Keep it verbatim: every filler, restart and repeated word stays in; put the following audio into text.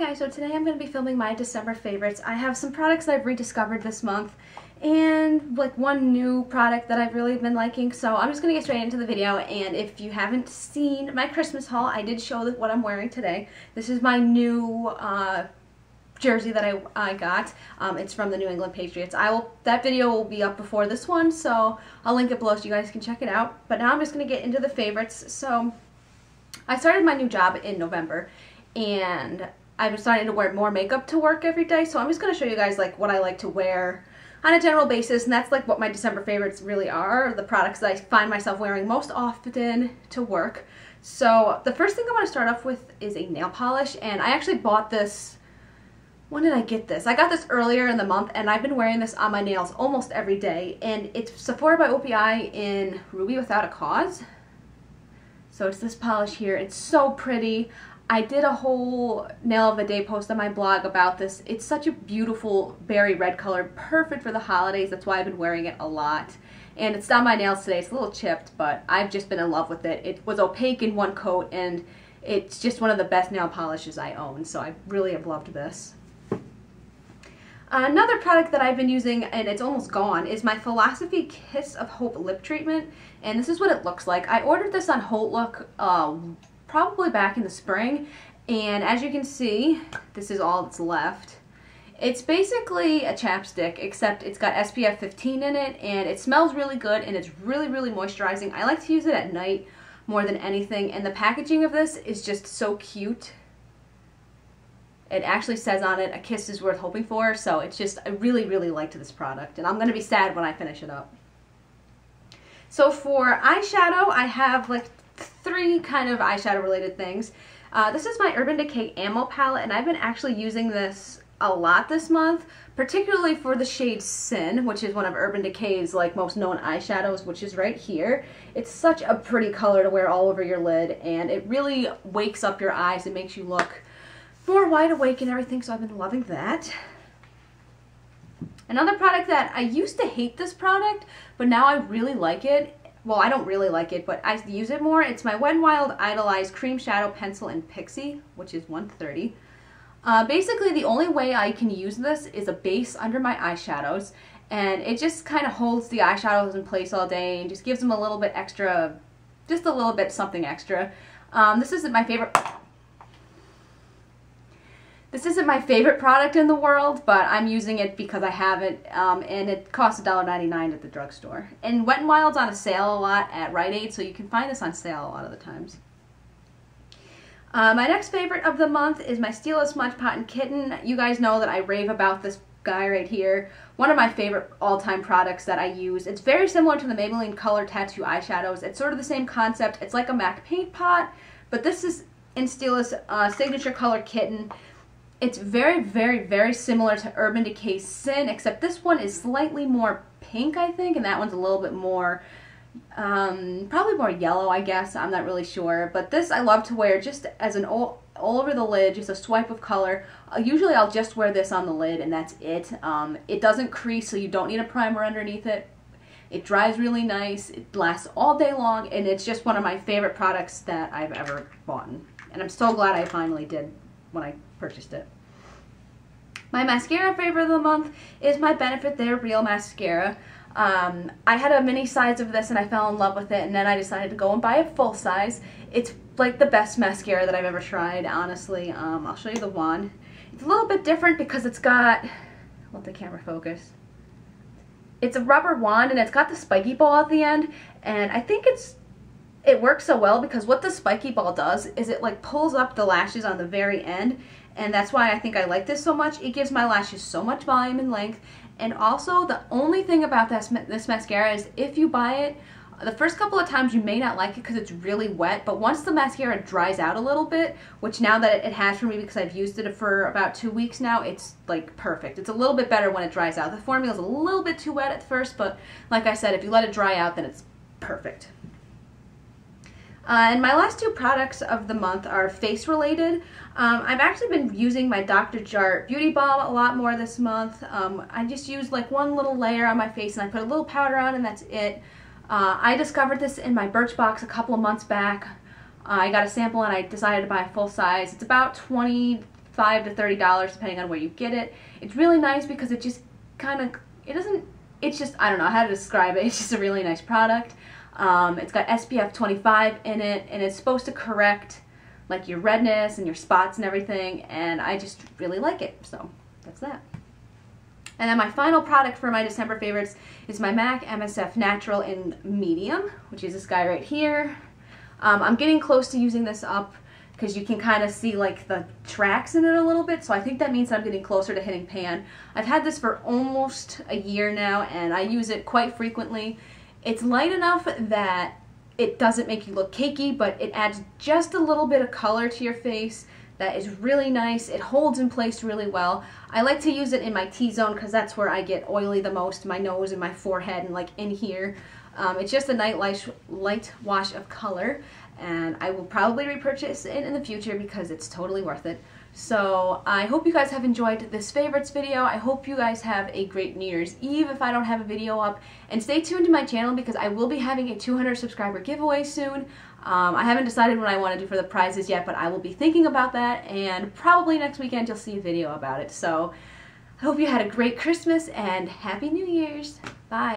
Hi guys, so today I'm going to be filming my December favorites. I have some products that I've rediscovered this month and like one new product that I've really been liking, so I'm just going to get straight into the video. And if you haven't seen my Christmas haul, I did show what I'm wearing today. This is my new uh, jersey that I, I got. Um, it's from the New England Patriots. I will that video will be up before this one, so I'll link it below so you guys can check it out. But now I'm just going to get into the favorites. So I started my new job in November and I'm starting to wear more makeup to work every day, so I'm just going to show you guys like what I like to wear on a general basis, and that's like what my December favorites really are, the products that I find myself wearing most often to work. So the first thing I want to start off with is a nail polish, and I actually bought this, when did I get this? I got this earlier in the month, and I've been wearing this on my nails almost every day, and it's Sephora by O P I in Ruby Without a Cause. So it's this polish here. It's so pretty. I did a whole nail of a day post on my blog about this. It's such a beautiful berry red color, perfect for the holidays. That's why I've been wearing it a lot. And it's on my nails today. It's a little chipped, but I've just been in love with it. It was opaque in one coat, and it's just one of the best nail polishes I own, so I really have loved this. Another product that I've been using, and it's almost gone, is my Philosophy Kiss of Hope lip treatment, and this is what it looks like. I ordered this on HoltLook uh, probably back in the spring, and as you can see, this is all that's left. It's basically a chapstick, except it's got S P F fifteen in it, and it smells really good, and it's really, really moisturizing. I like to use it at night more than anything, and the packaging of this is just so cute. It actually says on it, a kiss is worth hoping for, so it's just, I really, really liked this product, and I'm going to be sad when I finish it up. So for eyeshadow, I have like three kind of eyeshadow related things. Uh, this is my Urban Decay Ammo palette, and I've been actually using this a lot this month, particularly for the shade Sin, which is one of Urban Decay's like most known eyeshadows, which is right here. It's such a pretty color to wear all over your lid, and it really wakes up your eyes and makes you look more wide awake and everything, so I've been loving that. Another product that I used to hate this product, but now I really like it. Well, I don't really like it, but I use it more. It's my Wet n Wild Idolized Cream Shadow Pencil in Pixie, which is one thirty. Uh, basically, the only way I can use this is a base under my eyeshadows, and it just kind of holds the eyeshadows in place all day and just gives them a little bit extra, just a little bit something extra. Um, this isn't my favorite... This isn't my favorite product in the world, but I'm using it because I have it, um, and it costs a dollar ninety-nine at the drugstore. And Wet n Wild's on a sale a lot at Rite Aid, so you can find this on sale a lot of the times. Uh, my next favorite of the month is my Stila Smudge Pot and Kitten. You guys know that I rave about this guy right here. One of my favorite all-time products that I use. It's very similar to the Maybelline Color Tattoo eyeshadows. It's sort of the same concept. It's like a MAC Paint Pot, but this is in Stila's uh, signature color Kitten. It's very, very, very similar to Urban Decay Sin, except this one is slightly more pink, I think, and that one's a little bit more, um, probably more yellow, I guess. I'm not really sure. But this I love to wear just as an all, all over the lid, just a swipe of color. Uh, usually I'll just wear this on the lid, and that's it. Um, it doesn't crease, so you don't need a primer underneath it. It dries really nice. It lasts all day long, and it's just one of my favorite products that I've ever bought. And I'm so glad I finally did when I purchased it. My mascara favorite of the month is my Benefit They're Real mascara. Um, I had a mini size of this and I fell in love with it, and then I decided to go and buy a full size. It's like the best mascara that I've ever tried, honestly. Um, I'll show you the wand. It's a little bit different because it's got, let the camera focus. It's a rubber wand and it's got the spiky ball at the end, and I think it's It works so well because what the spiky ball does is it like pulls up the lashes on the very end, and that's why I think I like this so much. It gives my lashes so much volume and length. And also, the only thing about this, this mascara is if you buy it, the first couple of times you may not like it because it's really wet, but once the mascara dries out a little bit, which now that it has for me because I've used it for about two weeks now, it's like perfect. It's a little bit better when it dries out. The formula's a little bit too wet at first, but like I said, if you let it dry out, then it's perfect. Uh, and my last two products of the month are face related. Um, I've actually been using my Doctor Jart Beauty Balm a lot more this month. Um, I just used like one little layer on my face and I put a little powder on, and that's it. Uh, I discovered this in my Birchbox a couple of months back. Uh, I got a sample and I decided to buy a full size. It's about 20, five to thirty dollars depending on where you get it. It's really nice because it just kind of, it doesn't, it's just, I don't know how to describe it. It's just a really nice product. Um, it's got S P F twenty-five in it, and it's supposed to correct like your redness and your spots and everything, and I just really like it, so that's that. And then my final product for my December favorites is my MAC M S F Natural in Medium, which is this guy right here. Um, I'm getting close to using this up because you can kind of see like the tracks in it a little bit, so I think that means I'm getting closer to hitting pan. I've had this for almost a year now, and I use it quite frequently. It's light enough that it doesn't make you look cakey, but it adds just a little bit of color to your face that is really nice. It holds in place really well. I like to use it in my T-zone because that's where I get oily the most, my nose and my forehead and like in here. Um, it's just a night light wash of color, and I will probably repurchase it in the future because it's totally worth it. So I hope you guys have enjoyed this favorites video. I hope you guys have a great New Year's Eve if I don't have a video up. And stay tuned to my channel because I will be having a two hundred subscriber giveaway soon. Um, I haven't decided what I want to do for the prizes yet, but I will be thinking about that, and probably next weekend you'll see a video about it. So I hope you had a great Christmas and Happy New Year's. Bye.